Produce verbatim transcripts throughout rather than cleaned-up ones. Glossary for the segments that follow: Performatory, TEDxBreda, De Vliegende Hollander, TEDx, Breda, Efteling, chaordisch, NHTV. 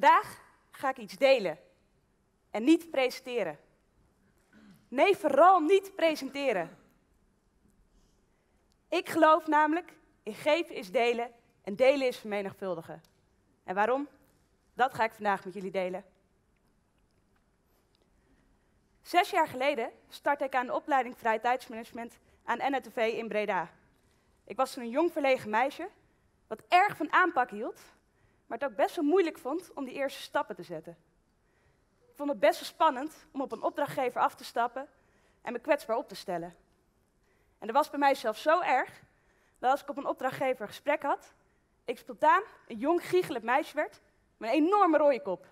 Vandaag ga ik iets delen en niet presenteren. Nee, vooral niet presenteren. Ik geloof namelijk in geven is delen en delen is vermenigvuldigen. En waarom? Dat ga ik vandaag met jullie delen. Zes jaar geleden startte ik aan de opleiding Vrije Tijdsmanagement aan N H T V in Breda. Ik was toen een jong verlegen meisje, wat erg van aanpak hield, maar het ook best wel moeilijk vond om die eerste stappen te zetten. Ik vond het best wel spannend om op een opdrachtgever af te stappen en me kwetsbaar op te stellen. En dat was bij mij zelfs zo erg, dat als ik op een opdrachtgever een gesprek had, ik spontaan een jong giechelend meisje werd met een enorme rode kop.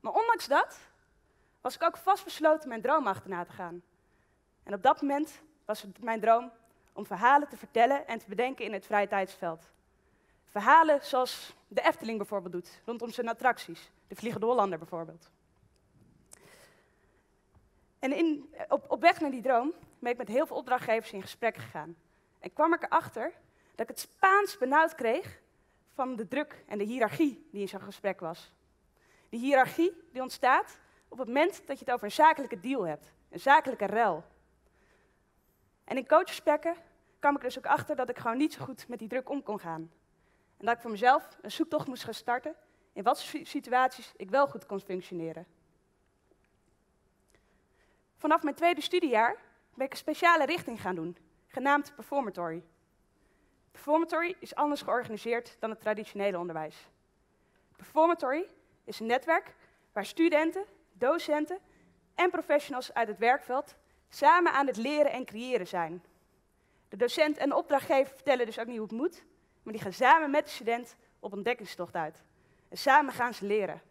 Maar ondanks dat was ik ook vastbesloten mijn droom achterna te gaan. En op dat moment was het mijn droom om verhalen te vertellen en te bedenken in het vrije tijdsveld. Verhalen zoals de Efteling bijvoorbeeld doet, rondom zijn attracties. De Vliegende Hollander bijvoorbeeld. En in, op, op weg naar die droom ben ik met heel veel opdrachtgevers in gesprek gegaan. En kwam ik erachter dat ik het Spaans benauwd kreeg van de druk en de hiërarchie die in zo'n gesprek was. Die hiërarchie die ontstaat op het moment dat je het over een zakelijke deal hebt. Een zakelijke rel. En in coachgesprekken kwam ik dus ook achter dat ik gewoon niet zo goed met die druk om kon gaan. En dat ik voor mezelf een zoektocht moest gaan starten in wat situaties ik wel goed kon functioneren. Vanaf mijn tweede studiejaar ben ik een speciale richting gaan doen, genaamd Performatory. Performatory is anders georganiseerd dan het traditionele onderwijs. Performatory is een netwerk waar studenten, docenten en professionals uit het werkveld samen aan het leren en creëren zijn. De docent en de opdrachtgever vertellen dus ook niet hoe het moet, maar die gaan samen met de student op ontdekkingstocht uit. En samen gaan ze leren.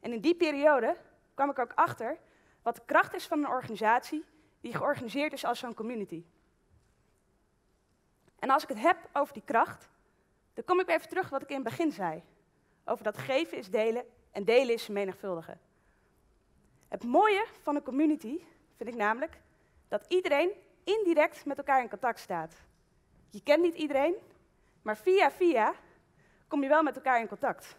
En in die periode kwam ik ook achter wat de kracht is van een organisatie die georganiseerd is als zo'n community. En als ik het heb over die kracht, dan kom ik even terug wat ik in het begin zei. Over dat geven is delen en delen is vermenigvuldigen. Het mooie van een community vind ik namelijk dat iedereen indirect met elkaar in contact staat. Je kent niet iedereen, maar via via kom je wel met elkaar in contact.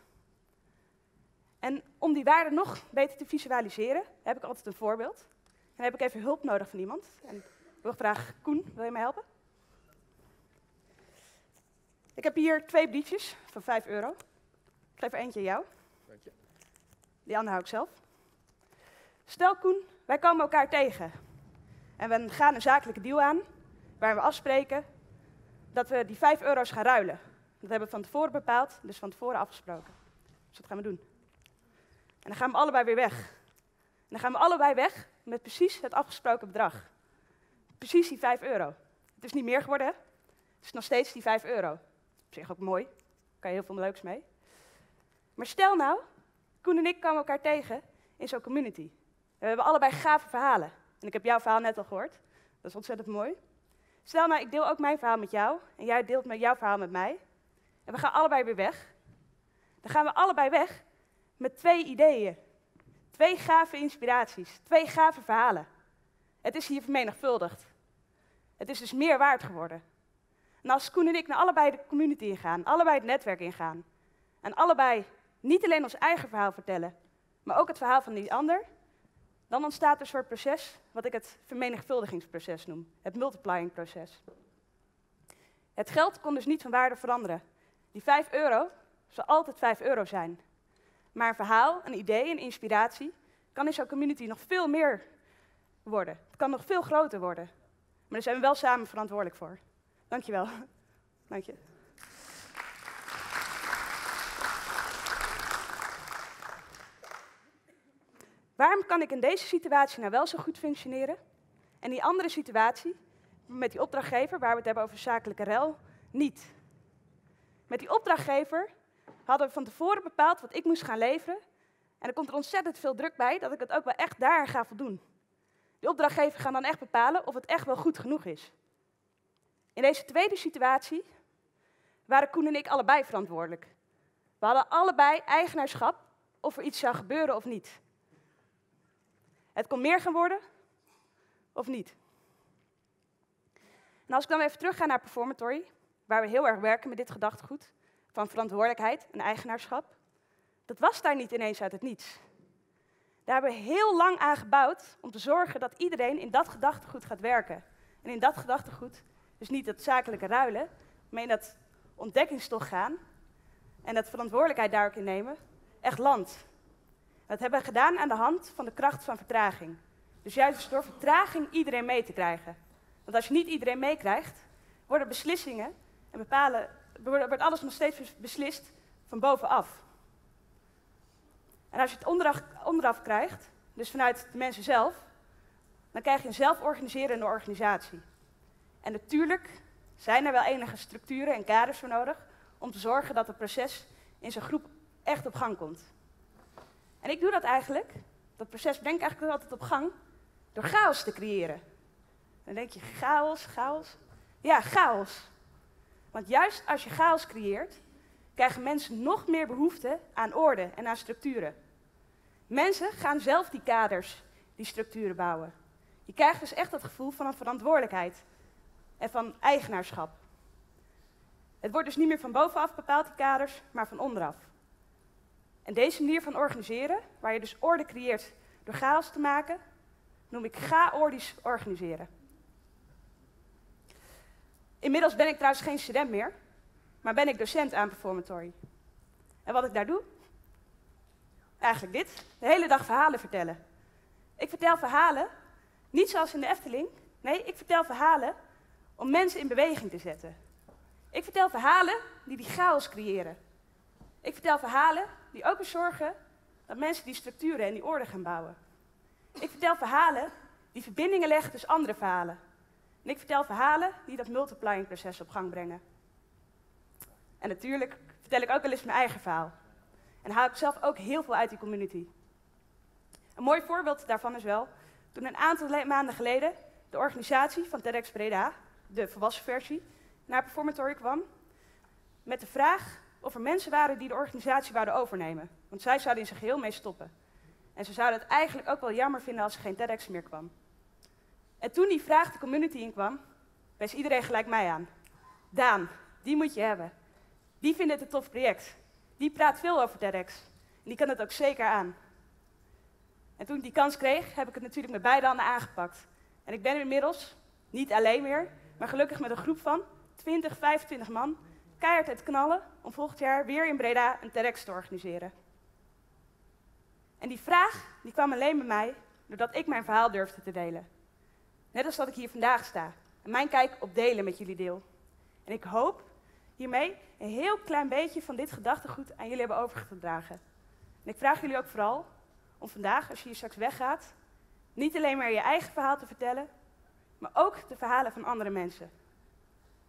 En om die waarde nog beter te visualiseren, heb ik altijd een voorbeeld. En dan heb ik even hulp nodig van iemand. En ik wil graag, Koen, wil je mij helpen? Ik heb hier twee briefjes van vijf euro. Ik geef er eentje aan jou. Dank je. Die andere hou ik zelf. Stel, Koen, wij komen elkaar tegen. En we gaan een zakelijke deal aan, waar we afspreken dat we die vijf euro's gaan ruilen. Dat hebben we van tevoren bepaald, dus van tevoren afgesproken. Dus dat gaan we doen. En dan gaan we allebei weer weg. En dan gaan we allebei weg met precies het afgesproken bedrag. Precies die vijf euro. Het is niet meer geworden, hè? Het is nog steeds die vijf euro. Op zich ook mooi, daar kan je heel veel leuks mee. Maar stel nou, Koen en ik komen elkaar tegen in zo'n community. We hebben allebei gave verhalen. En ik heb jouw verhaal net al gehoord. Dat is ontzettend mooi. Stel nou, ik deel ook mijn verhaal met jou. En jij deelt met jouw verhaal met mij. En we gaan allebei weer weg. Dan gaan we allebei weg met twee ideeën. Twee gave inspiraties. Twee gave verhalen. Het is hier vermenigvuldigd. Het is dus meer waard geworden. En als Koen en ik naar allebei de community ingaan. Allebei het netwerk ingaan. En allebei niet alleen ons eigen verhaal vertellen. Maar ook het verhaal van die ander. Dan ontstaat een soort proces, wat ik het vermenigvuldigingsproces noem. Het multiplying proces. Het geld kon dus niet van waarde veranderen. Die vijf euro zal altijd vijf euro zijn. Maar een verhaal, een idee, een inspiratie kan in zo'n community nog veel meer worden. Het kan nog veel groter worden. Maar daar zijn we wel samen verantwoordelijk voor. Dankjewel. Dank je. Waarom kan ik in deze situatie nou wel zo goed functioneren en die andere situatie met die opdrachtgever, waar we het hebben over zakelijke rel, niet? Met die opdrachtgever hadden we van tevoren bepaald wat ik moest gaan leveren en er komt er ontzettend veel druk bij dat ik het ook wel echt daar ga voldoen. Die opdrachtgever gaan dan echt bepalen of het echt wel goed genoeg is. In deze tweede situatie waren Koen en ik allebei verantwoordelijk. We hadden allebei eigenaarschap of er iets zou gebeuren of niet. Het kon meer gaan worden, of niet? En als ik dan even terug ga naar Performatory, waar we heel erg werken met dit gedachtegoed, van verantwoordelijkheid en eigenaarschap, dat was daar niet ineens uit het niets. Daar hebben we heel lang aan gebouwd om te zorgen dat iedereen in dat gedachtegoed gaat werken. En in dat gedachtegoed, dus niet dat zakelijke ruilen, maar in dat ontdekkingstocht gaan en dat verantwoordelijkheid daar ook in nemen, echt landt. Dat hebben we gedaan aan de hand van de kracht van vertraging. Dus juist door vertraging iedereen mee te krijgen. Want als je niet iedereen meekrijgt, worden beslissingen en bepalen, wordt alles nog steeds beslist van bovenaf. En als je het onderaf, onderaf krijgt, dus vanuit de mensen zelf, dan krijg je een zelforganiserende organisatie. En natuurlijk zijn er wel enige structuren en kaders voor nodig om te zorgen dat het proces in zijn groep echt op gang komt. En ik doe dat eigenlijk, dat proces breng ik eigenlijk altijd op gang, door chaos te creëren. Dan denk je, chaos, chaos. Ja, chaos. Want juist als je chaos creëert, krijgen mensen nog meer behoefte aan orde en aan structuren. Mensen gaan zelf die kaders, die structuren bouwen. Je krijgt dus echt dat gevoel van een verantwoordelijkheid en van eigenaarschap. Het wordt dus niet meer van bovenaf bepaald, die kaders, maar van onderaf. En deze manier van organiseren, waar je dus orde creëert door chaos te maken, noem ik chaordisch organiseren. Inmiddels ben ik trouwens geen student meer, maar ben ik docent aan Performatory. En wat ik daar doe? Eigenlijk dit, de hele dag verhalen vertellen. Ik vertel verhalen, niet zoals in de Efteling, nee, ik vertel verhalen om mensen in beweging te zetten. Ik vertel verhalen die die chaos creëren. Ik vertel verhalen die ook weer zorgen dat mensen die structuren en die orde gaan bouwen. Ik vertel verhalen die verbindingen leggen tussen andere verhalen. En ik vertel verhalen die dat multiplying proces op gang brengen. En natuurlijk vertel ik ook wel eens mijn eigen verhaal. En haal ik zelf ook heel veel uit die community. Een mooi voorbeeld daarvan is wel, toen een aantal maanden geleden de organisatie van TEDxBreda, de volwassen versie, naar Performatory kwam, met de vraag of er mensen waren die de organisatie wouden overnemen. Want zij zouden in zijn geheel mee stoppen. En ze zouden het eigenlijk ook wel jammer vinden als er geen TEDx meer kwam. En toen die vraag de community in kwam, wees iedereen gelijk mij aan. Daan, die moet je hebben. Die vindt het een tof project. Die praat veel over TEDx. En die kan het ook zeker aan. En toen ik die kans kreeg, heb ik het natuurlijk met beide handen aangepakt. En ik ben inmiddels, niet alleen meer, maar gelukkig met een groep van twintig, vijfentwintig man, keihard uit knallen om volgend jaar weer in Breda een TEDx te organiseren. En die vraag die kwam alleen bij mij doordat ik mijn verhaal durfde te delen. Net als dat ik hier vandaag sta en mijn kijk op delen met jullie deel. En ik hoop hiermee een heel klein beetje van dit gedachtegoed aan jullie hebben overgedragen. En ik vraag jullie ook vooral om vandaag, als je hier straks weggaat, niet alleen maar je eigen verhaal te vertellen, maar ook de verhalen van andere mensen.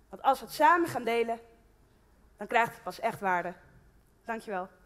Want als we het samen gaan delen, dan krijgt het pas echt waarde. Dankjewel.